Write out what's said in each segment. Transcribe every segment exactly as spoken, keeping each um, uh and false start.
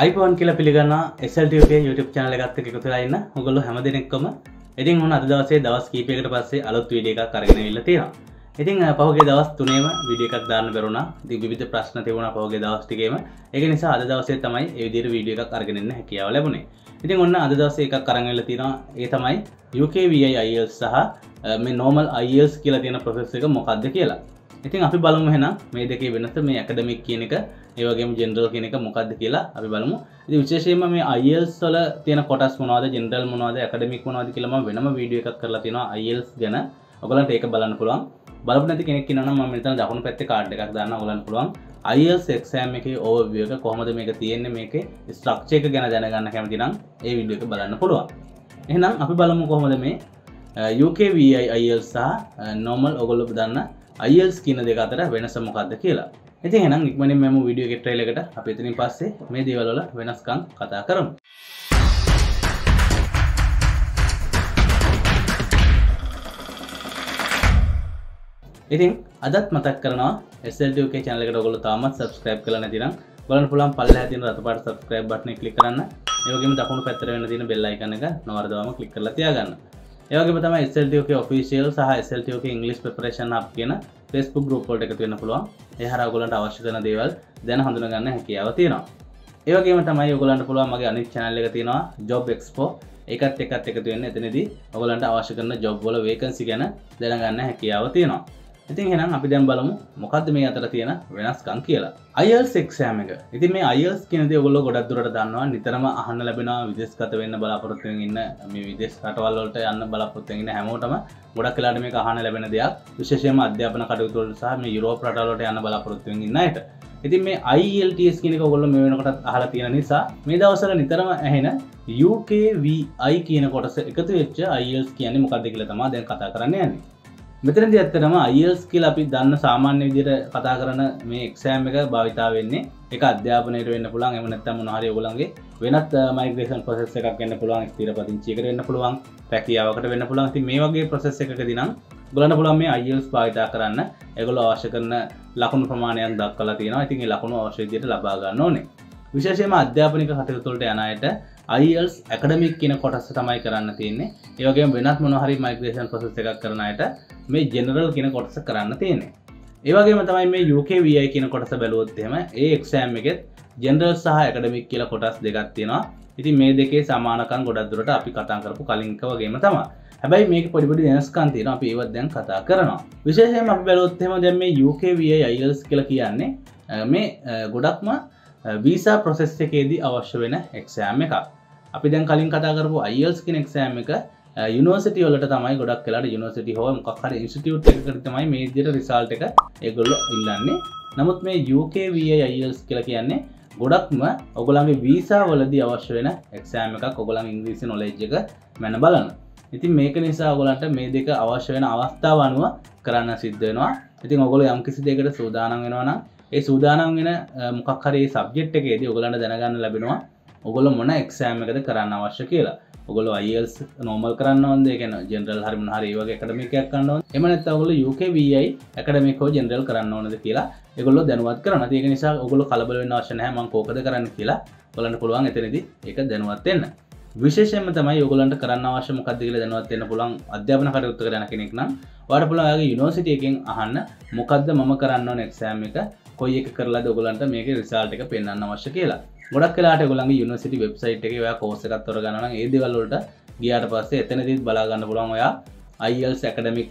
IPhone කියලා පිළිගන්නවා S L T එකේ YouTube channel එකත් එක්ක එකතුලා ඉන්න ඔයගොල්ලෝ හැම දිනෙකම. ඉතින් මොන අද දවසේ දවස් කීපයකට පස්සේ අලුත් වීඩියෝ එකක් අරගෙන ඉවිල්ලා තියෙනවා. ඉතින් පහුගිය දවස් තුනේම වීඩියෝ එකක් දාන්න බැරුණා. ඉතින් විවිධ ප්‍රශ්න තිබුණා පහුගිය දවස් ටිකේම. ඒක නිසා අද දවසේ තමයි මේ විදිහට වීඩියෝ එකක් අරගෙන ඉන්න හැකියාව ලැබුණේ. ඉතින් ඔන්න අද දවසේ එකක් අරන් වෙලා තියෙනවා. ඒ තමයි U K V I I E L T S සහ මේ normal I E L T S කියලා තියෙන process එක මොකක්ද කියලා. ඉතින් අපි බලමු එහෙනම් මේ දෙකේ වෙනස මේ academic කියන එක, ඒ වගේම general කියන එක මොකක්ද කියලා අපි බලමු. ඉතින් විශේෂයෙන්ම මේ I E L T S වල තියෙන කොටස් මොනවද, general මොනවද, academic මොනවද කියලා මම වෙනම වීඩියෝ එකක් කරලා තියෙනවා I E L T S ගැන. ඔයගලන්ට ඒක බලන්න පුළුවන්. බලපනති කෙනෙක් ඉන්නවා නම් මම මෙතන දකුණු පැත්තේ කාඩ් එකක් දාන්න ඕගලන් පුළුවන් I E L T S exam එකේ overview එක කොහොමද මේක තියෙන්නේ මේකේ structure එක ගැන දැනගන්න කැමති නම් මේ වීඩියෝ එක බලන්න පුළුවන්. එහෙනම් අපි බලමු කොහොමද මේ U K V I I E L T S සහ normal ඔයගොල්ලෝ දන්න I E L T S කියන දෙක අතර වෙනස මොකක්ද කියලා. ඉතින් එහෙනම් ඉක්මනින් මම වීඩියෝ එකේ ට්‍රේල් එකට අපි එතනින් පස්සේ මේ දේවල් වල වෙනස්කම් කතා කරමු. ඉතින් අදත් මතක් කරනවා S L T U K channel එකට ඔයගොල්ලෝ තාමත් subscribe කරලා නැතිනම් බලන්න පුළුවන් පල්ලෙහා තියෙන රතු පාට subscribe button එක click කරන්න. ඒ වගේම දකුණු පැත්තට වෙන තියෙන bell icon එක නොවරදවාම click කරලා තියාගන්න. ඒ වගේම තමයි S L T U K official සහ S L T U K English preparation hub කියන Facebook group වලට එකතු වෙන්න පුළුවන්. ඒ හරහා ඔයගොල්ලන්ට අවශ්‍ය කරන දේවල් දැන හඳුනා ගන්න හැකියාව තියෙනවා. ඒ වගේම තමයි ඔයගොල්ලන්ට පුළුවන් මගේ අනිත් channel එක තියෙනවා job expo. ඒකත් එක්කත් එකතු වෙන්න. එතනදී ඔයගොල්ලන්ට අවශ්‍ය කරන job වල vacancy ගැන දැනගන්න හැකියාව තියෙනවා. ඉතින් එහෙනම් අපි දැන් බලමු මොකද්ද මේ අතර තියෙන වෙනස්කම් කියලා. I E L T S exam එක. ඉතින් මේ I E L T S කියන දේ ඔයගොල්ලෝ ගොඩක් දුරට දන්නවා. නිතරම අහන්න ලැබෙනවා විදේශගත වෙන්න බලාපොරොත්තු වෙන ඉන්න මේ විදේශ රටවල් වලට යන්න බලාපොරොත්තු වෙන ඉන්න හැමෝටම ගොඩක් වෙලාට මේක අහන්න ලැබෙන දෙයක්. විශේෂයෙන්ම අධ්‍යාපන කටයුතු වල සහ මේ යුරෝප රටවල් වලට යන්න බලාපොරොත්තු වෙන ඉන්න අයට. ඉතින් මේ I E L T S කියන එක ඔයගොල්ලෝ මේ වෙනකොටත් අහලා තියෙන නිසා මේ දවස්වල නිතරම ඇහෙන U K V I කියන කොටස එකතු වෙච්ච I E L T S කියන්නේ මොකක්ද කියලා තමයි දැන් කතා කරන්න යන්නේ. මෙතනදී ඇත්තටම I E L T S කියලා අපි දන්න සාමාන්‍ය විදිහට කතා කරන මේ එක්සෑම් එක භාවිතා වෙන්නේ ඒක අධ්‍යාපනයට වෙන්න පුළුවන් එහෙම නැත්නම් මොනවා හරි ඔයගොල්ලන්ගේ වෙනත් මයිග්‍රේෂන් ප්‍රොසෙස් එකක් වෙන්න පුළුවන් ස්ථිර පදිංචියකට වෙන්න පුළුවන් පැකියාවකට වෙන්න පුළුවන්. ඉතින් මේ වගේ ප්‍රොසෙස් එකකදී නම් ඔයගොල්ලන්ට පුළුවන් මේ I E L T S භාවිතා කරන්න. ඒගොල්ලෝ අවශ්‍ය කරන ලකුණු ප්‍රමාණයක් දක්වලා තියෙනවා. ඉතින් ඒ ලකුණු අවශ්‍ය විදිහට ලබා ගන්න ඕනේ. විශේෂයෙන්ම අධ්‍යාපනික කටයුතු වලට යන අයට I E L T S academic කියන කොටස තමයි කරන්න තියෙන්නේ. ඒ වගේම වෙනත් මොනවා හරි migration process එකක් කරන අයට මේ general කියන කොටස කරන්න තියෙන්නේ. ඒ වගේම තමයි මේ U K V I කියන කොටස බැලුවොත් එහෙම ඒ exam එකෙත් general සහ academic කියලා කොටස් දෙකක් තියෙනවා. ඉතින් මේ දෙකේ සමානකම් ගොඩක් දුරට අපි කතා කරපු කලින්ක වගේම තමයි. හැබැයි මේක පොඩි පොඩි වෙනස්කම් තියෙනවා. අපි ඒවත් දැන් කතා කරනවා. විශේෂයෙන්ම අපි බැලුවොත් එහෙම දැන් මේ U K V I I E L T S කියලා කියන්නේ මේ ගොඩක්ම වීසා ප්‍රොසෙස් එකේදී අවශ්‍ය වෙන එක්සෑම් එකක්. අපි දැන් කලින් කතා කරපු I E L T S කියන එක්සෑම් එක යුනිවර්සිටි වලට තමයි ගොඩක් වෙලාට යුනිවර්සිටි හෝ මොකක් හරි ඉන්ස්ටිටියුට් එකකට තමයි මේ විදිහට රිසල්ට් එක ඒගොල්ලෝ ඉල්ලන්නේ. නමුත් මේ U K V I I E L T S කියලා කියන්නේ ගොඩක්ම ඔයගොල්ලන්ගේ වීසා වලදී අවශ්‍ය වෙන එක්සෑම් එකක්. ඔයගොල්ලන්ගේ ඉංග්‍රීසි නොලෙජ් එක මැන බලන්න. ඉතින් මේක නිසා ඔයගොල්ලන්ට මේ දෙක අවශ්‍ය වෙන අවස්ථාව අනුව කරන්න සිද්ධ වෙනවා. ඉතින් ඔයගොල්ලෝ යම් කිසි දෙයකට සූදානම් වෙනවා නම් ඒ සූදානම් වෙන මොකක් හරි සබ්ජෙක්ට් එකේදී ඔයගලන්ට දැනගන්න ලැබෙනවා ඔයගොල්ලෝ මොන එක්සෑම් එකද කරන්න අවශ්‍ය කියලා. ඔයගොල්ලෝ I E L T S normal කරන්න ඕනද? ඒ කියන්නේ general හරි මොන හරි ඒ වගේ academic එකක් කරන්න ඕනද? එහෙම නැත්නම් ඔයගොල්ලෝ U K V I academic හෝ general කරන්න ඕනද කියලා ඒගොල්ලෝ දැනුවත් කරනවා. ඒක නිසා ඔයගොල්ලෝ කලබල වෙන්න අවශ්‍ය නැහැ මම කෝකද කරන්න කියලා. ඔයගලන්ට පුළුවන් එතනදී ඒක දැනුවත් වෙන්න. විශේෂයෙන්ම තමයි ඔයගොල්ලන්ට කරන්න අවශ්‍ය මොකක්ද කියලා දැනුවත් වෙන්න පුළුවන් අධ්‍යාපන කටයුත්තකට යන කෙනෙක් නම් ඔයාලට පුළුවන් ඔයාගේ යුනිවර්සිටි එකෙන් අහන්න මොකද්ද මම කරන්න ඕන exam එක කොයි එක කරලාද ඔයගොල්ලන්ට මේකේ රිසල්ට් එක පෙන්වන්න අවශ්‍ය කියලා. ගොඩක් වෙලාවට ඔයගොල්ලන්ගේ යුනිවර්සිටි වෙබ්සයිට් එකේ ඔයා කෝස් එකක් තෝරගන්නවා නම් ඒ දේවල් වලට ගියාට පස්සේ එතනදීත් බලා ගන්න පුළුවන් ඔයා I E L T S academic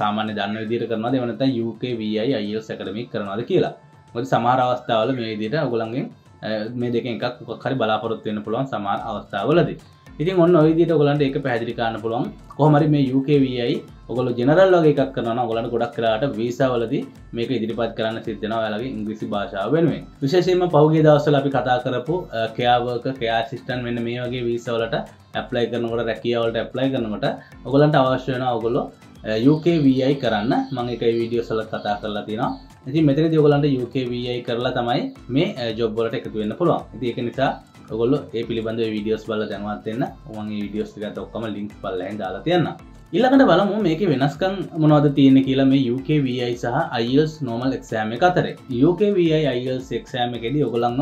සාමාන්‍ය දන්න විදිහට කරනවාද එහෙම නැත්නම් U K V I I E L T S academic කරනවාද කියලා. මොකද සමහර අවස්ථාවල මේ විදිහට ඔයගොල්ලන්ගෙන් මේ දෙකෙන් එකක් මොකක් හරි බලාපොරොත්තු වෙන්න පුළුවන් සමහර අවස්ථාවලදී. ඉතින් ඔන්න ඔය විදිහට ඔයගොල්ලන්ට ඒක පැහැදිලි කරන්න පුළුවන්. කොහොම හරි මේ U K V I ඔයගොල්ලෝ ජෙනරල් වගේ එකක් කරනවා නම් ඔයගොල්ලන්ට ගොඩක් වෙලාවට වීසා වලදී මේක ඉදිරිපත් කරන්න සිද්ධ වෙනවා ඔයාලගේ ඉංග්‍රීසි භාෂාව වෙනුවෙන්. විශේෂයෙන්ම පහුගිය දවස්වල අපි කතා කරපු care worker, care assistant මෙන්න මේ වගේ වීසා වලට apply කරනකොට රැකියාව වලට apply කරනකොට ඔයගොල්ලන්ට අවශ්‍ය වෙනවා ඔයගොල්ලෝ U K V I කරන්න. මම ඒක ඒ වීඩියෝස් වල කතා කරලා තියෙනවා. ඉතින් මෙතනදී ඔයගොල්ලන්ට U K V I කරලා තමයි මේ job වලට එකතු වෙන්න පුළුවන්. ඉතින් ඒක නිසා ඔයගොල්ලෝ ඒ පිළිබඳව වීඩියෝස් බලලා දැනුවත් වෙන්න. මම මේ වීඩියෝස් ටිකත් ඔක්කොම link පල්ලෙන් දාලා තියන්නම්. ඊළඟට බලමු මේකේ වෙනස්කම් මොනවද තියෙන්නේ කියලා මේ U K V I සහ I E L T S normal exam එක අතරේ. U K V I I E L T S exam එකේදී ඔයගොල්ලන්ව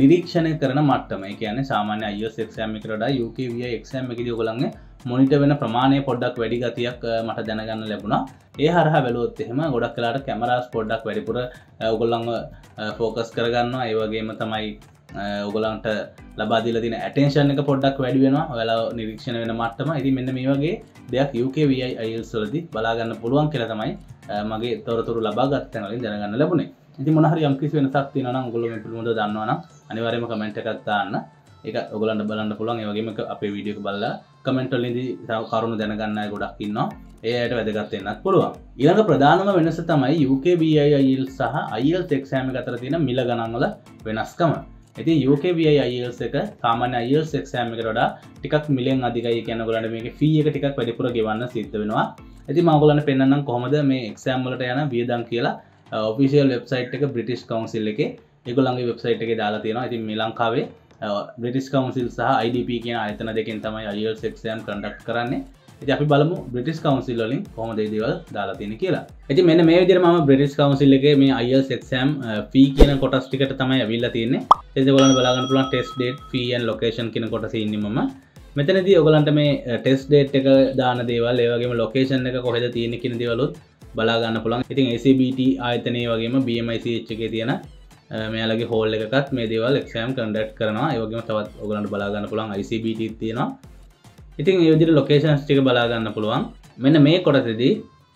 निरीक्षण करणे यानी सामान्य IELTS exam UKVI exam monitor प्रमाण पोडा वेडिगति मट जनगणना लेबुना यह अरह वेलुते हेम गोड़ कला कैमरा पोडा वेडिपुर फोकस करगना इवेम तम उगलांट लबादी दिन अटेंशन पोडा वेडवेना अवेला निरीक्षण मटम इध मेन मेवे देख यूकेवीआई आईएलटीएस बलागन पुलवां किलतमई मगे तोर तोर लबागा जनगणना लेबुने इति मुनहरी अंकिस वेन साक्ति नना उगलो में पुलमुंदो दानना अनिवार्यम कमेंट करता अन्ना एक उगलांट बलांट पुलवां इवेम अपे वीडियो के बल्ला कमेंटली कौन जनगणना इन्ना ऐसा पुलवा इलाक प्रधानम वेनस तम यूकेवीआई आईएलटीएस सह आईएलटीएस एग्जाम तीन मिलगणांगल वेनस्कम अभी यूकेवीआई आईएलटीएस सामान्य आईएलटीएस एग्जाम टिकट मिलियन अधिक फी टिकट पेटिपुर गिवान सीधवा अभी मैं पेन्न कोहमद मे एग्जाम वेदांकी ऑफिशियल वेबसाइट ब्रिटिश काउंसिल के वेबसाइट के दाला तीन अभी मिलांकावे ब्रिटिश काउंसिल सह आईडीपी के आयतन देखिन तमाम आईएलटीएस एग्जाम कंडक्ट कराने अभी बलम ब्रिटिश काउंसिल दाला तीन के मैंने मे विधि मामा ब्रिटिश काउंसिल के मैं आईएलटीएस एग्जाम फी के कोटा टिकट तमाम अभी तीन बला test date fee and location की कोटा से मम्म मेतने वाले मैं टेस्ट डेट दान देवा लेवा लोकेशन को तीन की बलागा पुला एसीबीटी आयतने वगैरह बीएमआईसीएच के तीन मैं अलग हॉल लेकर मे दिवाल एग्जाम कंडक्ट करना इवगे बलागा पुलवांग आईसीबीटी तीन इतनी लोकेशन बलागा पुलवांग मैंने मे कोटी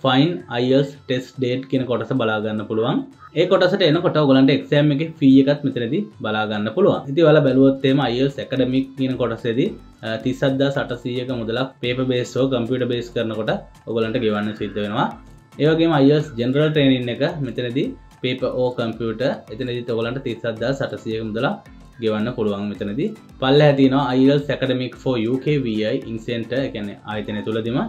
फाइन आईएलटीएस टेस्ट डेट की कोटस बलागा पुलवांग ए कोटस कोटे एग्जाम की फी का मित्र बलागा पुलवांग इतवा बेलवत्तेम आईएलटीएस अकादमी की कोटस तीस दस अटसी मुदला पेपर बेस कंप्यूटर बेस करना उगल गिवाण सीधवा इवेम आईएलटीएस जनरल ट्रेनिंग मित्र पेपर ओ कंप्यूटर इतने तक तीस दस अटसी मुद्दा गिवाण पुलवांग मितने पल्ले तीन आईएलटीएस अकादमिक फॉर यूकेवीआई इंसेंट आयतने तुलाम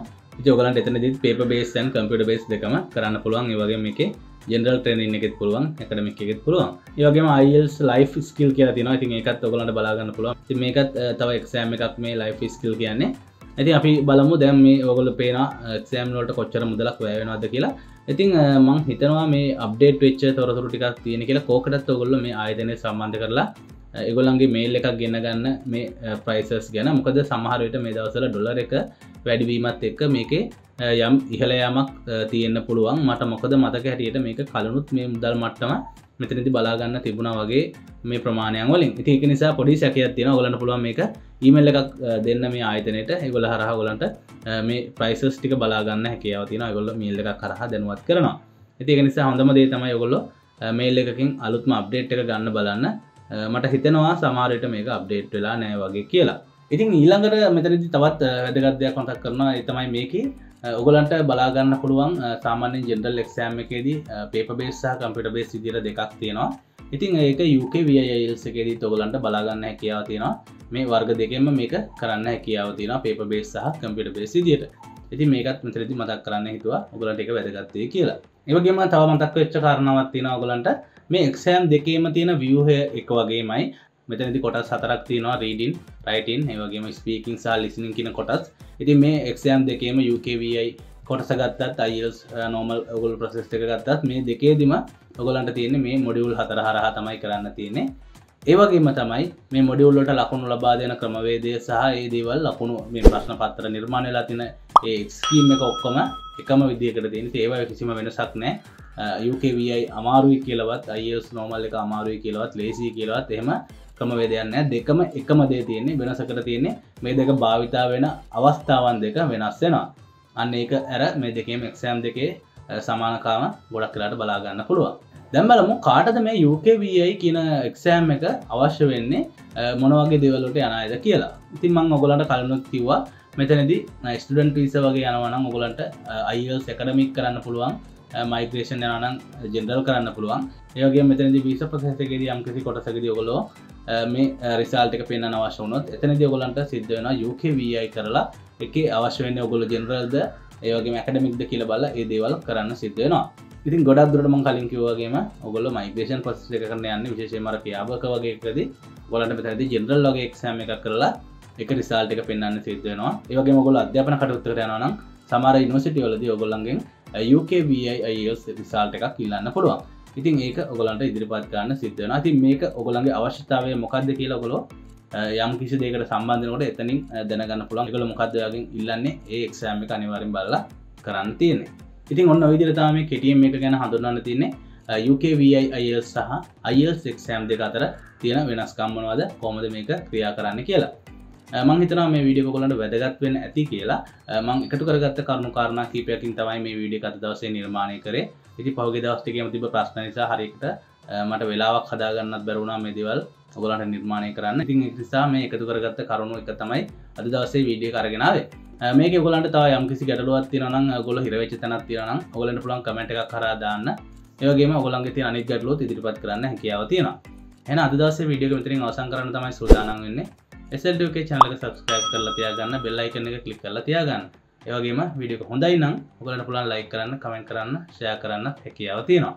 इतने इतने paper based and computer based देखा कराना पुलवांग इवे मेके जनरल ट्रेनिंग पुलवांग अकादमिक पुलवांग इवेम आईएलटीएस लाइफ स्किल के तीन आई थिंक एक तक बलागा पुलवांग मेक तब एग्जाम मे लाइफ स्किल के आने अभी अभी बलमु दैम मे वो पेना एग्जाम लोटकोचर मुद्दा वेवेनोदीला आई थिंक मैं हितना मे अपडेट वेचे तौर तौर टीका तीन के कोकट तोगोलो मे आयदने संबंध करला इगोलंगी मे लेखा गिनगन मे प्राइसेस गना मुकद समाहार वेट मे दवसल डॉलर एक वैड बीमत एक मेके यम इहलयामक तीयन्न पुलुवांग मट मोकद मतक हटियट मेक कलनुत मे मुदल मट्टम මෙතනදී බලා ගන්න තිබුණා වගේ මේ ප්‍රමාණයන් වලින්. ඉතින් ඒක නිසා පොඩි සැකයක් තියෙනවා. ඔයගලන්ට පුළුවන් මේක ඊමේල් එකක් දෙන්න මේ ආයතනයට. ඒගොල්ල හරහා ඔයගලන්ට මේ ප්‍රයිසස් ටික බලා ගන්න හැකියාව තියෙනවා. ඒගොල්ලෝ මේල් එකක් හරහා දැනුවත් කරනවා. ඉතින් ඒක නිසා හොඳම දේ තමයි ඔයගොල්ලෝ මේල් එකකින් අලුත්ම අප්ඩේට් එක ගන්න බලන්න. මට හිතෙනවා සමහර විට මේක අප්ඩේට් වෙලා නැහැ වගේ කියලා. ඉතින් ඊළඟට මෙතනදී තවත් වැදගත් දෙයක් මතක් කරනවා. ඒ තමයි මේකේ ඔයගලන්ට බලා ගන්න පුළුවන් සාමාන්‍ය ජෙනරල් එක්සෑම් එකේදී පේපර් බේස් සහ කම්පියුටර් බේස් විදියට දෙකක් තියෙනවා. ඉතින් ඒක U K V I I E L T S එකේදීත් ඔයගලන්ට බලා ගන්න හැකියාව තියෙනවා. මේ වර්ග දෙකෙන්ම මේක කරන්න හැකියාව තියෙනවා පේපර් බේස් සහ කම්පියුටර් බේස් විදියට. ඉතින් මේකත් මෙතනදී මතක් කරන්න හිතුවා ඔයගලන්ට ඒක වැදගත් වෙයි කියලා. ඒ වගේම තව මතක් වෙච්ච කාරණාවක් තියෙනවා ඔයගලන්ට මේ එක්සෑම් දෙකේම තියෙන ව්‍යුහය එක වගේමයි. මෙතනදී කොටස් හතරක් තියෙනවා රීඩින්, රයිටින්, ඒ වගේම ස්පීකින් සහ ලිසනින් කියන කොටස්. ඉතින් මේ එක්සෑම් දෙකේම U K V I කොටස ගත්තත් I E L T S normal ඔයගොල්ලෝ process එක ගත්තත් මේ දෙකේදීම ඔයගොල්ලන්ට තියෙන්නේ මේ මොඩියුල් හතර හරහා තමයි කරන්න තියෙන්නේ. ඒ වගේම තමයි මේ මොඩියුල් වලට ලකුණු ලබා දෙන ක්‍රමවේදය සහ ඒ දේවල් ලකුණු මේ ප්‍රශ්න පත්‍ර නිර්මාණය වෙලා තියෙන ඒ scheme එක ඔක්කොම එකම විදියකට තියෙන. ඒ වගේ කිසිම වෙනසක් නැහැ. U K V I අමාරුයි කියලාවත් I E L T S normal එක අමාරුයි කියලාවත් lazy කියලාවත් එහෙම ක්‍රමවේදයන් නැහැ. දෙකම එකම දේ තියෙන්නේ. වෙනසකට තියෙන්නේ මේ දෙක භාවිතා වෙන අවස්ථාවන් දෙක වෙනස් වෙනවා. අන්න ඒක අර මේ දෙකේම එක්සෑම් දෙකේ සමානකම ගොඩක් වෙලාට බලා ගන්න පුළුවන්. දැන් බලමු කාටද මේ U K V I කියන එක්සෑම් එක අවශ්‍ය වෙන්නේ මොන වගේ දේවල් වලට යන අයද කියලා. ඉතින් මම ඔයගලන්ට කලිනුත් කිව්වා මෙතනදී ස්ටුඩන්ට් වීසා වගේ යනවා නම් ඔයගලන්ට I E L T S academic කරන්න පුළුවන්. මයිග්‍රේෂන් යනවා නම් ජෙනරල් කරන්න පුළුවන්. ඒ වගේම මෙතනදී වීසා ප්‍රොසෙස් එකේදී යම් කිසි කොටසකදී ඔයගොල්ලෝ මේ රිසල්ට් එක පෙන්වන්න අවශ්‍ය වුණොත් එතනදී ඔයගොල්ලන්ට සිද්ධ වෙනවා U K V I කරලා එකේ අවශ්‍ය වෙන්නේ ඔයගොල්ලෝ ජෙනරල්ද ඒ වගේම ඇකඩමික්ද කියලා බලලා ඒ දේවල් කරන්න සිද්ධ වෙනවා. ඉතින් ගොඩක් දුරට මම කලින් කිව්වා වගේම ඔයගොල්ලෝ මයිග්‍රේෂන් ප්‍රොසෙස් එක කරන්න යන්නේ විශේෂයෙන්ම අර පියාඹක වගේ එකදී ඔයගොල්ලන්ට මෙතනදී ජෙනරල් වගේ එක්සෑම් එකක් කරලා එක රිසල්ට් එක පෙන්වන්න සිද්ධ වෙනවා. ඒ වගේම ඔයගොල්ලෝ අධ්‍යාපන කටයුත්තකට යනවා නම් සමහර යුනිවර්සිටි වලදී ඔයගොල්ලන්ගෙන් U K V I I E L T S result එකක් ඉල්ලන්න පුළුවන්. ඉතින් ඒක ඔයගලන්ට ඉදිරිපත් කරන්න සිද්ධ වෙනවා. ඉතින් මේක ඔයගලන්ගේ අවශ්‍යතාවය මොකක්ද කියලා ඔයගලෝ යම් කිසි දෙයකට සම්බන්ධ වෙනකොට එතනින් දැනගන්න පුළුවන්. ඒගොල්ලෝ මොකක්ද ඔයාගෙන් ඉල්ලන්නේ ඒ එක්සෑම් එක අනිවාර්යෙන් බලලා කරන්න තියෙන්නේ. ඉතින් ඔන්න ඔය විදිහට තමයි මේ කෙටියෙන් මේක ගැන හඳුන්වන්න තියෙන්නේ. U K V I I E L T S සහ I E L T S exam දෙක අතර තියෙන වෙනස්කම් මොනවද, කොහොමද මේක ක්‍රියා කරන්නේ කියලා. මම හිතනවා මේ වීඩියෝ එක ඔයගලන්ට වැදගත් වෙන්න ඇති කියලා. මම එකතු කරගත්ත කරුණු කාරණා කීපයකින් තමයි මේ වීඩියෝ එක අද දවසේ නිර්මාණය කරේ. ඉතින් පහුගිය දවස් ටිකේම තිබ්බ ප්‍රශ්න නිසා හරියට මට වෙලාවක් හදාගන්නත් බැරි වුණා මේ දේවල් ඔයගලන්ට නිර්මාණය කරන්න. ඉතින් ඒ නිසා මේ එකතු කරගත්ත කරුණු එක තමයි අද දවසේ වීඩියෝ එක අරගෙන ආවේ. මේක ඔයගලන්ට තව යම් කිසි ගැටලුවක් තියෙනවා නම් ඔයගොල්ලෝ හිර වෙච්ච තැනක් තියෙනවා නම් ඔයගලන්ට පුළුවන් කමෙන්ට් එකක් කරා දාන්න. ඒ වගේම ඔයගලන්ගේ තියෙන අනිත් ගැටලුවොත් ඉදිරිපත් කරන්න හැකියාව තියෙනවා. එහෙනම් අද දවසේ වීඩියෝ එක මෙතනින් අවසන් කරන්න තමයි සූදානම් වෙන්නේ. S L D U K channel එක subscribe කරලා තියාගන්න, bell icon එක click කරලා තියාගන්න. ඒ වගේම වීඩියෝ එක හොඳයි නම් ඔයගලන්ට පුළුවන් like කරන්න, comment කරන්න, share කරන්න හැකියාව තියෙනවා.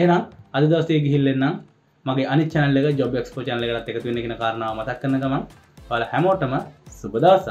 එහෙනම් අද දවසේ ගිහිල්ලෙන්නම් මගේ අනිත් channel එක Job Expo channel එකටත් එකතු වෙන්න කියන කාරණාව මතක් කරන ගමන් ඔයාලා හැමෝටම සුබ දවසක්.